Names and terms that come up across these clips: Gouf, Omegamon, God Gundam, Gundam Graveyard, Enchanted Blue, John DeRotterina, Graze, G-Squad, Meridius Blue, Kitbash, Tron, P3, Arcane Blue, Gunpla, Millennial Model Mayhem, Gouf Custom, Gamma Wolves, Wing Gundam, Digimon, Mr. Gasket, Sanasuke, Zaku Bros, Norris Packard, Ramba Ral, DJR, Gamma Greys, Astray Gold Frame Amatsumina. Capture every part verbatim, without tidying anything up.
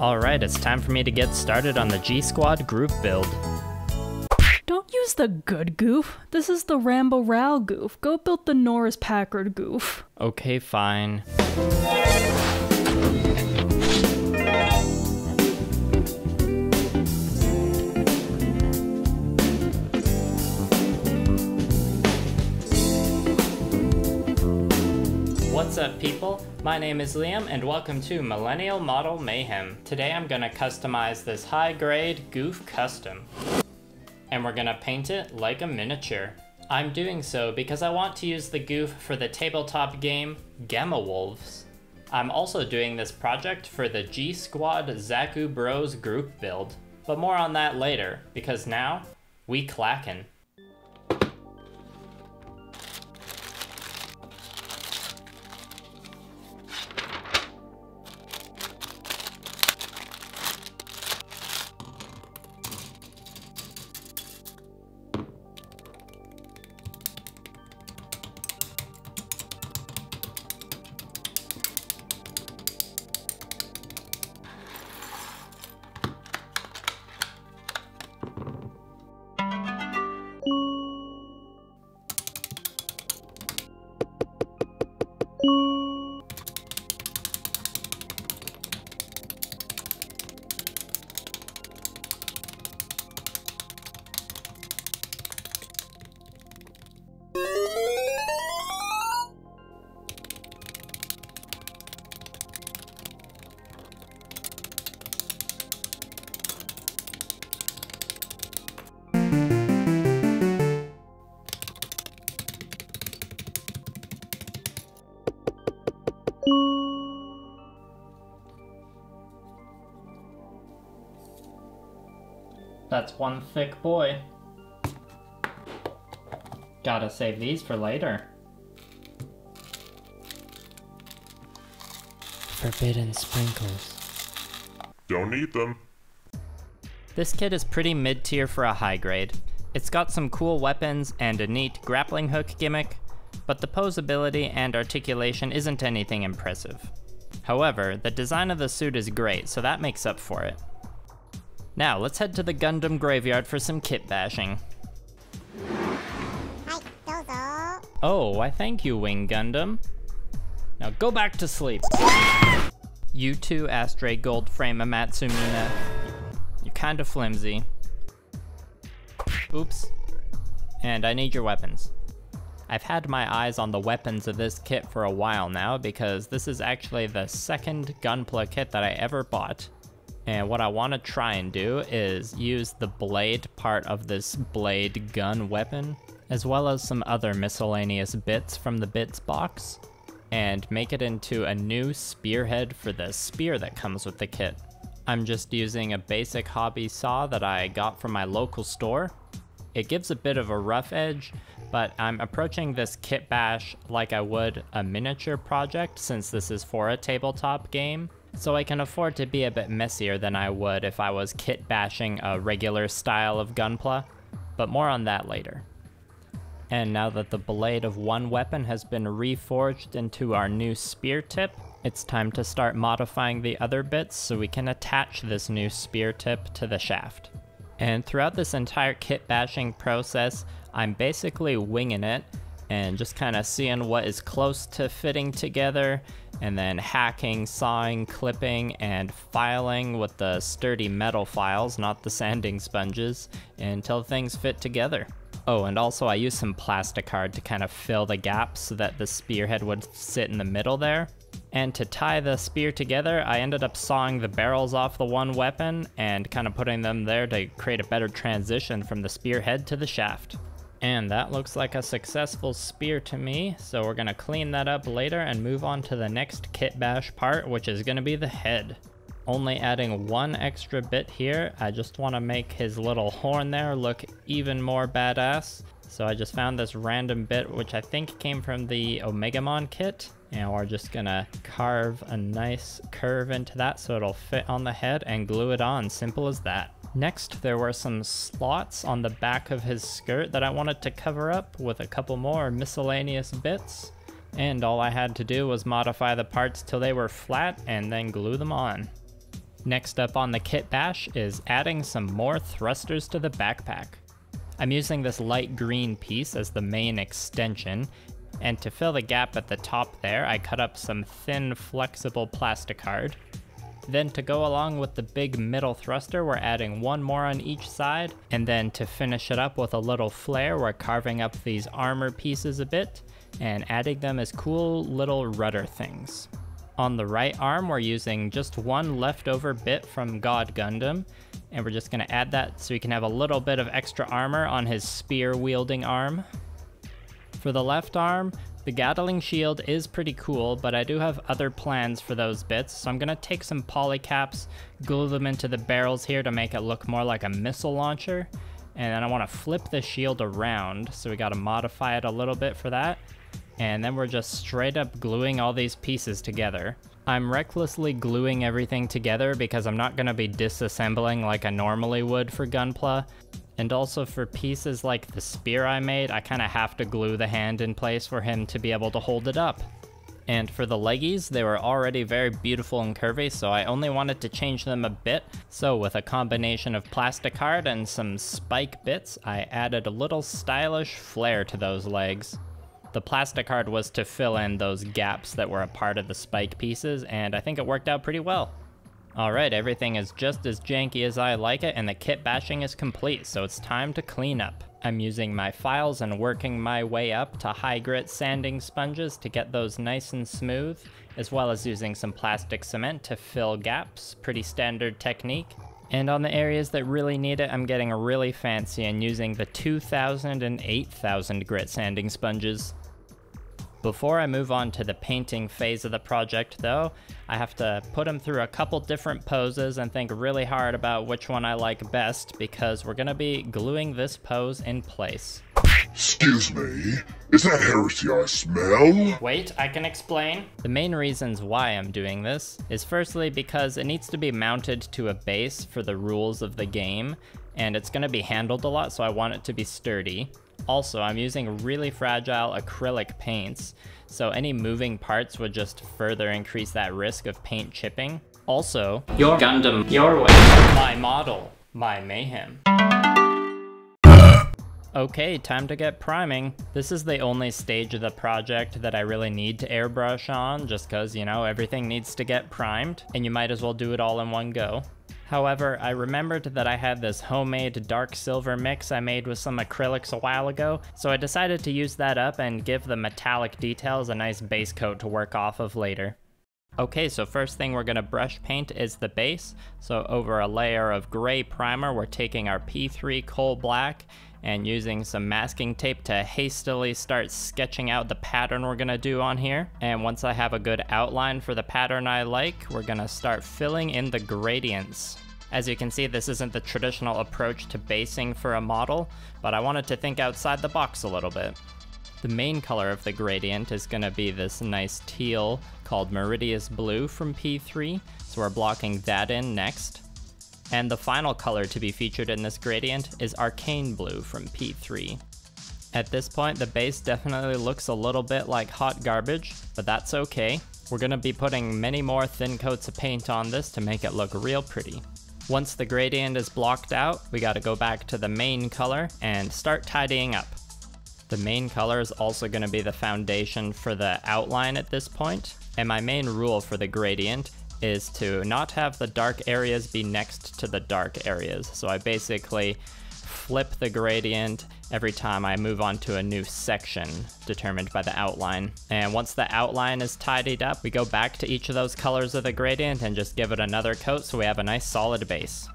Alright, it's time for me to get started on the G-Squad group build. Don't use the good Gouf. This is the Ramba Ral Gouf. Go build the Norris Packard Gouf. Okay, fine. What's up, people? My name is Liam and welcome to Millennial Model Mayhem. Today I'm gonna customize this high-grade Gouf Custom. And we're gonna paint it like a miniature. I'm doing so because I want to use the Gouf for the tabletop game Gamma Wolves. I'm also doing this project for the G-Squad Zaku Bros group build. But more on that later, because now, we clackin'. That's one thick boy. Gotta save these for later. Forbidden sprinkles. Don't eat them. This kit is pretty mid-tier for a high grade. It's got some cool weapons and a neat grappling hook gimmick, but the posability and articulation isn't anything impressive. However, the design of the suit is great, so that makes up for it. Now, let's head to the Gundam Graveyard for some kit bashing. Oh, why thank you, Wing Gundam. Now go back to sleep. You too, Astray Gold Frame Amatsumina. You're kinda flimsy. Oops. And I need your weapons. I've had my eyes on the weapons of this kit for a while now, because this is actually the second Gunpla kit that I ever bought. And what I want to try and do is use the blade part of this blade gun weapon, as well as some other miscellaneous bits from the bits box, and make it into a new spearhead for the spear that comes with the kit. I'm just using a basic hobby saw that I got from my local store. It gives a bit of a rough edge, but I'm approaching this kit bash like I would a miniature project, since this is for a tabletop game. So I can afford to be a bit messier than I would if I was kit bashing a regular style of Gunpla, but more on that later. And now that the blade of one weapon has been reforged into our new spear tip, it's time to start modifying the other bits so we can attach this new spear tip to the shaft. And throughout this entire kit bashing process, I'm basically winging it, and just kind of seeing what is close to fitting together, and then hacking, sawing, clipping, and filing with the sturdy metal files, not the sanding sponges, until things fit together. Oh, and also I used some plasticard to kind of fill the gaps so that the spearhead would sit in the middle there. And to tie the spear together, I ended up sawing the barrels off the one weapon and kind of putting them there to create a better transition from the spearhead to the shaft. And that looks like a successful spear to me, so we're gonna clean that up later and move on to the next kit bash part, which is gonna be the head. Only adding one extra bit here. I just wanna make his little horn there look even more badass. So I just found this random bit, which I think came from the Omegamon kit. And we're just gonna carve a nice curve into that so it'll fit on the head and glue it on, simple as that. Next, there were some slots on the back of his skirt that I wanted to cover up with a couple more miscellaneous bits, and all I had to do was modify the parts till they were flat and then glue them on. Next up on the kit bash is adding some more thrusters to the backpack. I'm using this light green piece as the main extension, and to fill the gap at the top there, I cut up some thin flexible plasticard. Then to go along with the big middle thruster, we're adding one more on each side, and then to finish it up with a little flare, we're carving up these armor pieces a bit and adding them as cool little rudder things. On the right arm, we're using just one leftover bit from God Gundam, and we're just going to add that so he can have a little bit of extra armor on his spear wielding arm. For the left arm, the Gatling shield is pretty cool, but I do have other plans for those bits, so I'm going to take some polycaps, glue them into the barrels here to make it look more like a missile launcher, and then I want to flip the shield around, so we got to modify it a little bit for that. And then we're just straight up gluing all these pieces together. I'm recklessly gluing everything together because I'm not going to be disassembling like I normally would for Gunpla. And also for pieces like the spear I made, I kind of have to glue the hand in place for him to be able to hold it up. And for the leggies, they were already very beautiful and curvy, so I only wanted to change them a bit. So with a combination of plasticard and some spike bits, I added a little stylish flair to those legs. The plasticard was to fill in those gaps that were a part of the spike pieces, and I think it worked out pretty well. Alright, everything is just as janky as I like it, and the kit bashing is complete, so it's time to clean up. I'm using my files and working my way up to high grit sanding sponges to get those nice and smooth, as well as using some plastic cement to fill gaps, pretty standard technique. And on the areas that really need it, I'm getting really fancy and using the two thousand and eight thousand grit sanding sponges. Before I move on to the painting phase of the project though, I have to put them through a couple different poses and think really hard about which one I like best, because we're gonna be gluing this pose in place. Excuse me, is that heresy I smell? Wait, I can explain. The main reasons why I'm doing this is firstly because it needs to be mounted to a base for the rules of the game, and it's gonna be handled a lot, so I want it to be sturdy. Also, I'm using really fragile acrylic paints, so any moving parts would just further increase that risk of paint chipping. Also, your Gundam, your way, my model, my mayhem. Okay, time to get priming. This is the only stage of the project that I really need to airbrush on, just cause, you know, everything needs to get primed, and you might as well do it all in one go. However, I remembered that I had this homemade dark silver mix I made with some acrylics a while ago, so I decided to use that up and give the metallic details a nice base coat to work off of later. Okay, so first thing we're gonna brush paint is the base, so over a layer of gray primer we're taking our P three coal black and using some masking tape to hastily start sketching out the pattern we're gonna do on here. And once I have a good outline for the pattern I like, we're gonna start filling in the gradients. As you can see, this isn't the traditional approach to basing for a model, but I wanted to think outside the box a little bit. The main color of the gradient is gonna be this nice teal called Meridius Blue from P three, so we're blocking that in next. And the final color to be featured in this gradient is Arcane Blue from P three. At this point, the base definitely looks a little bit like hot garbage, but that's okay. We're gonna be putting many more thin coats of paint on this to make it look real pretty. Once the gradient is blocked out, we gotta go back to the main color and start tidying up. The main color is also going to be the foundation for the outline at this point, and my main rule for the gradient is to not have the dark areas be next to the dark areas, so I basically flip the gradient every time I move on to a new section determined by the outline. And once the outline is tidied up, we go back to each of those colors of the gradient and just give it another coat so we have a nice solid base.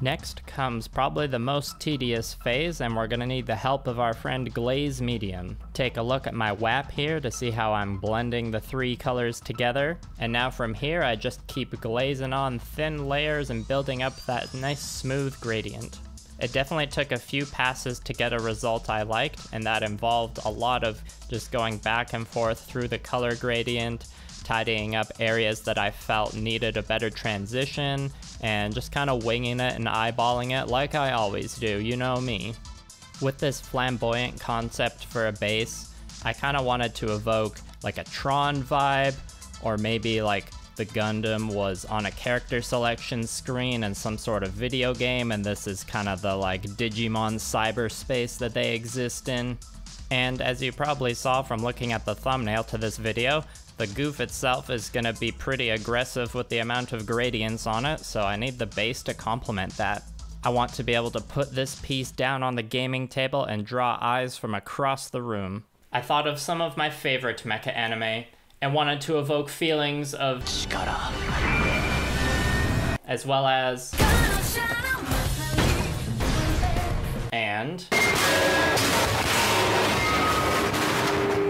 Next comes probably the most tedious phase, and we're gonna need the help of our friend Glaze Medium. Take a look at my W A P here to see how I'm blending the three colors together. And now from here, I just keep glazing on thin layers and building up that nice smooth gradient. It definitely took a few passes to get a result I liked, and that involved a lot of just going back and forth through the color gradient, tidying up areas that I felt needed a better transition, and just kind of winging it and eyeballing it like I always do, you know me. With this flamboyant concept for a base, I kind of wanted to evoke like a Tron vibe, or maybe like the Gundam was on a character selection screen in some sort of video game, and this is kind of the like Digimon cyberspace that they exist in. And as you probably saw from looking at the thumbnail to this video, the Gouf itself is going to be pretty aggressive with the amount of gradients on it, so I need the base to complement that. I want to be able to put this piece down on the gaming table and draw eyes from across the room. I thought of some of my favorite mecha anime, and wanted to evoke feelings of Chikara, as well as... and...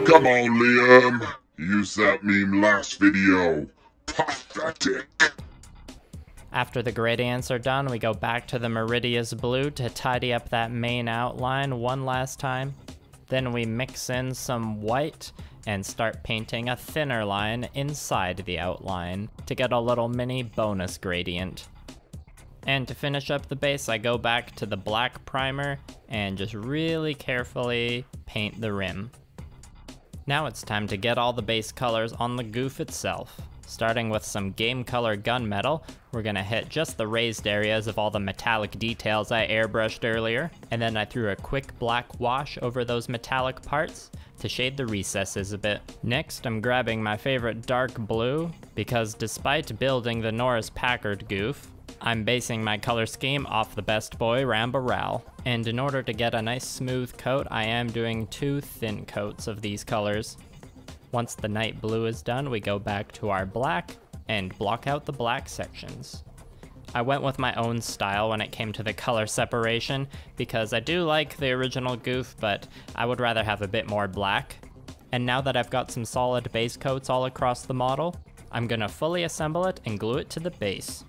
Come on, Liam! Use that meme last video. Pathetic! After the gradients are done, we go back to the Meridius Blue to tidy up that main outline one last time. Then we mix in some white and start painting a thinner line inside the outline to get a little mini bonus gradient. And to finish up the base, I go back to the black primer and just really carefully paint the rim. Now it's time to get all the base colors on the Gouf itself. Starting with some game color gunmetal, we're gonna hit just the raised areas of all the metallic details I airbrushed earlier, and then I threw a quick black wash over those metallic parts to shade the recesses a bit. Next, I'm grabbing my favorite dark blue, because despite building the Norris Packard Gouf, I'm basing my color scheme off the best boy Ramba Ral, and in order to get a nice smooth coat, I am doing two thin coats of these colors. Once the night blue is done, we go back to our black and block out the black sections. I went with my own style when it came to the color separation because I do like the original Gouf, but I would rather have a bit more black. And now that I've got some solid base coats all across the model, I'm gonna fully assemble it and glue it to the base.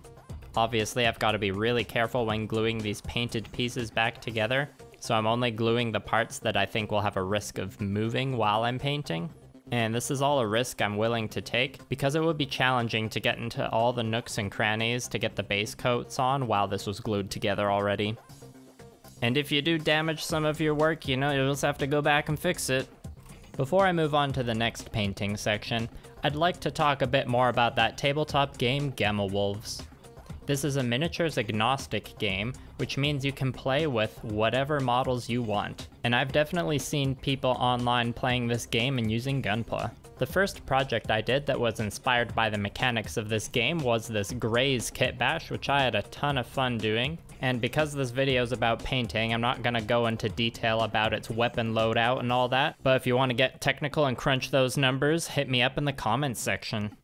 Obviously, I've got to be really careful when gluing these painted pieces back together, so I'm only gluing the parts that I think will have a risk of moving while I'm painting. And this is all a risk I'm willing to take because it would be challenging to get into all the nooks and crannies to get the base coats on while this was glued together already. And if you do damage some of your work, you know, you'll just have to go back and fix it. Before I move on to the next painting section, I'd like to talk a bit more about that tabletop game Gamma Wolves. This is a miniatures agnostic game, which means you can play with whatever models you want. And I've definitely seen people online playing this game and using Gunpla. The first project I did that was inspired by the mechanics of this game was this Graze kit bash, which I had a ton of fun doing. And because this video is about painting, I'm not gonna go into detail about its weapon loadout and all that, but if you wanna get technical and crunch those numbers, hit me up in the comments section.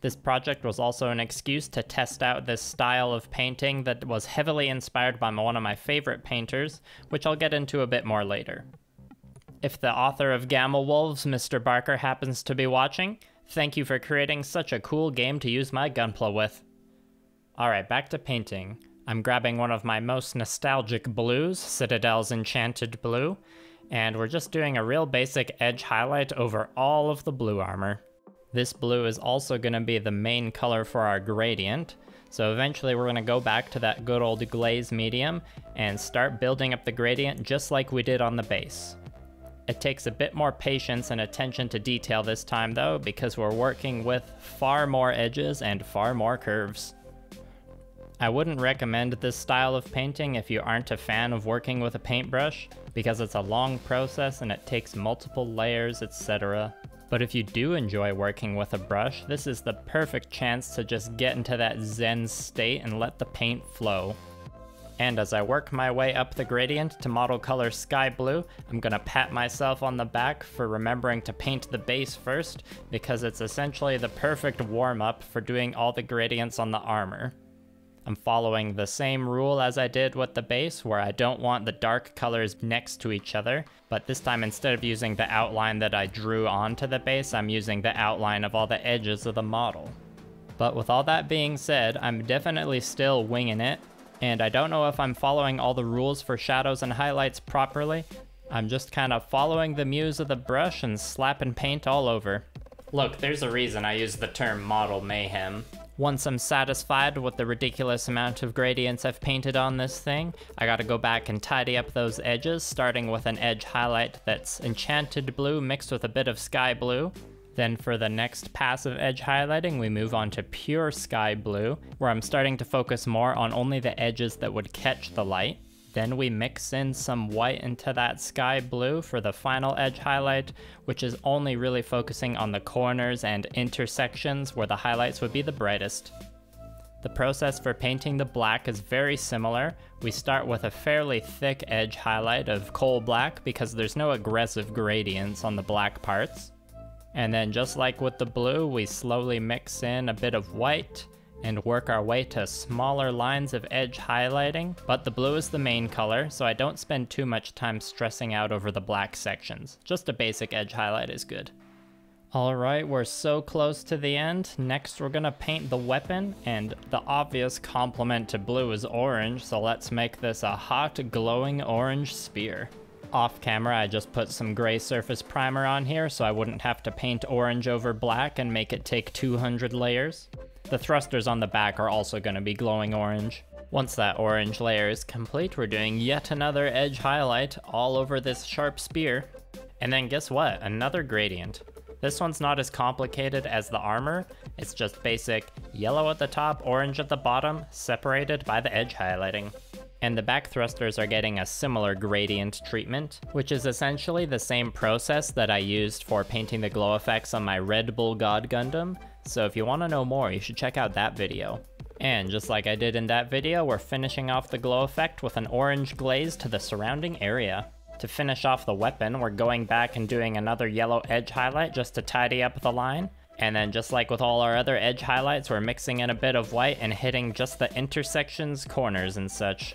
This project was also an excuse to test out this style of painting that was heavily inspired by one of my favorite painters, which I'll get into a bit more later. If the author of Gamma Wolves, Mister Barker, happens to be watching, thank you for creating such a cool game to use my Gunpla with. Alright, back to painting. I'm grabbing one of my most nostalgic blues, Citadel's Enchanted Blue, and we're just doing a real basic edge highlight over all of the blue armor. This blue is also going to be the main color for our gradient, so eventually we're going to go back to that good old glaze medium and start building up the gradient just like we did on the base. It takes a bit more patience and attention to detail this time though, because we're working with far more edges and far more curves. I wouldn't recommend this style of painting if you aren't a fan of working with a paintbrush, because it's a long process and it takes multiple layers, et cetera. But if you do enjoy working with a brush, this is the perfect chance to just get into that zen state and let the paint flow. And as I work my way up the gradient to model color sky blue, I'm gonna pat myself on the back for remembering to paint the base first, because it's essentially the perfect warm-up for doing all the gradients on the armor. I'm following the same rule as I did with the base, where I don't want the dark colors next to each other, but this time instead of using the outline that I drew onto the base, I'm using the outline of all the edges of the model. But with all that being said, I'm definitely still winging it, and I don't know if I'm following all the rules for shadows and highlights properly. I'm just kind of following the muse of the brush and slapping paint all over. Look, there's a reason I use the term model mayhem. Once I'm satisfied with the ridiculous amount of gradients I've painted on this thing, I gotta go back and tidy up those edges, starting with an edge highlight that's enchanted blue mixed with a bit of sky blue. Then for the next passive edge highlighting, we move on to pure sky blue, where I'm starting to focus more on only the edges that would catch the light. Then we mix in some white into that sky blue for the final edge highlight, which is only really focusing on the corners and intersections where the highlights would be the brightest. The process for painting the black is very similar. We start with a fairly thick edge highlight of coal black because there's no aggressive gradients on the black parts. And then just like with the blue, we slowly mix in a bit of white and work our way to smaller lines of edge highlighting, but the blue is the main color, so I don't spend too much time stressing out over the black sections. Just a basic edge highlight is good. Alright, we're so close to the end. Next we're gonna paint the weapon, and the obvious complement to blue is orange, so let's make this a hot, glowing orange spear. Off camera, I just put some gray surface primer on here so I wouldn't have to paint orange over black and make it take two hundred layers. The thrusters on the back are also going to be glowing orange. Once that orange layer is complete, we're doing yet another edge highlight all over this sharp spear. And then guess what? Another gradient. This one's not as complicated as the armor. It's just basic yellow at the top, orange at the bottom, separated by the edge highlighting. And the back thrusters are getting a similar gradient treatment, which is essentially the same process that I used for painting the glow effects on my Red Bull God Gundam, so if you want to know more, you should check out that video. And just like I did in that video, we're finishing off the glow effect with an orange glaze to the surrounding area. To finish off the weapon, we're going back and doing another yellow edge highlight just to tidy up the line. And then just like with all our other edge highlights, we're mixing in a bit of white and hitting just the intersections, corners, and such.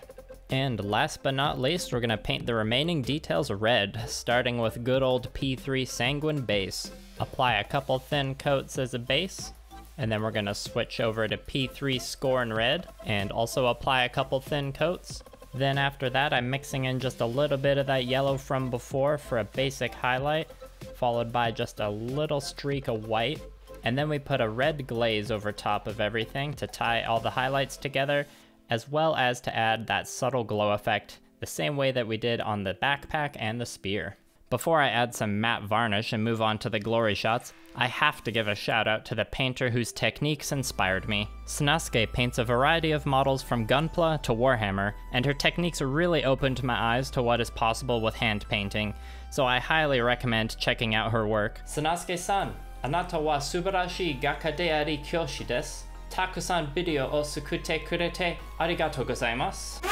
And last but not least, we're going to paint the remaining details red, starting with good old P three Sanguine base. Apply a couple thin coats as a base, and then we're going to switch over to P three Scorn Red, and also apply a couple thin coats. Then after that, I'm mixing in just a little bit of that yellow from before for a basic highlight, followed by just a little streak of white. And then we put a red glaze over top of everything to tie all the highlights together, as well as to add that subtle glow effect, the same way that we did on the backpack and the spear. Before I add some matte varnish and move on to the glory shots, I have to give a shout out to the painter whose techniques inspired me. Sanasuke paints a variety of models from Gunpla to Warhammer, and her techniques really opened my eyes to what is possible with hand painting, so I highly recommend checking out her work. Sanasuke-san, anata wa subarashii gaka de ari kyoshi desu. Takusan video o sukute kurete arigatou gozaimasu.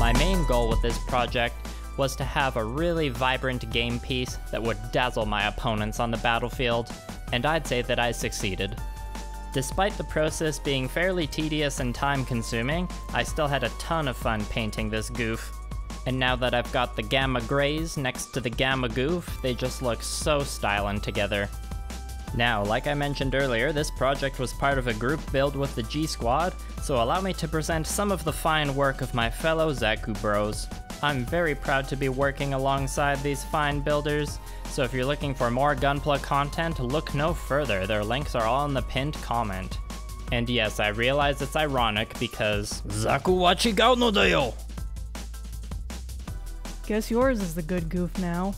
My main goal with this project was to have a really vibrant game piece that would dazzle my opponents on the battlefield, and I'd say that I succeeded. Despite the process being fairly tedious and time-consuming, I still had a ton of fun painting this Gouf. And now that I've got the Gamma Greys next to the Gamma Gouf, they just look so stylin' together. Now, like I mentioned earlier, this project was part of a group build with the G-Squad, so allow me to present some of the fine work of my fellow Zaku Bros. I'm very proud to be working alongside these fine builders, so if you're looking for more Gunpla content, look no further, their links are all in the pinned comment. And yes, I realize it's ironic because... Zaku wa chigau no da yo! Guess yours is the good Gouf now.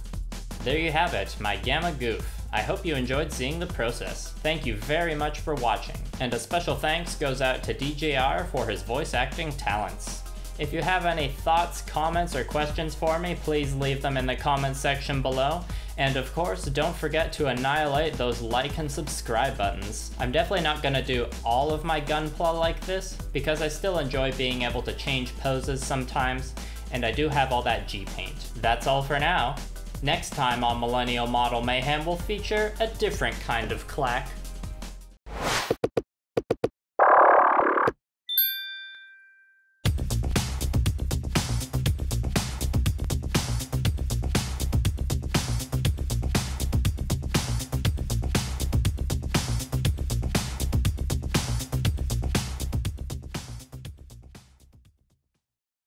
There you have it, my Gamma Gouf. I hope you enjoyed seeing the process. Thank you very much for watching, and a special thanks goes out to D J R for his voice acting talents. If you have any thoughts, comments, or questions for me, please leave them in the comments section below. And of course, don't forget to annihilate those like and subscribe buttons. I'm definitely not gonna do all of my Gunpla like this, because I still enjoy being able to change poses sometimes, and I do have all that G-Paint. That's all for now. Next time on Millennial Model Mayhem, we'll feature a different kind of clack.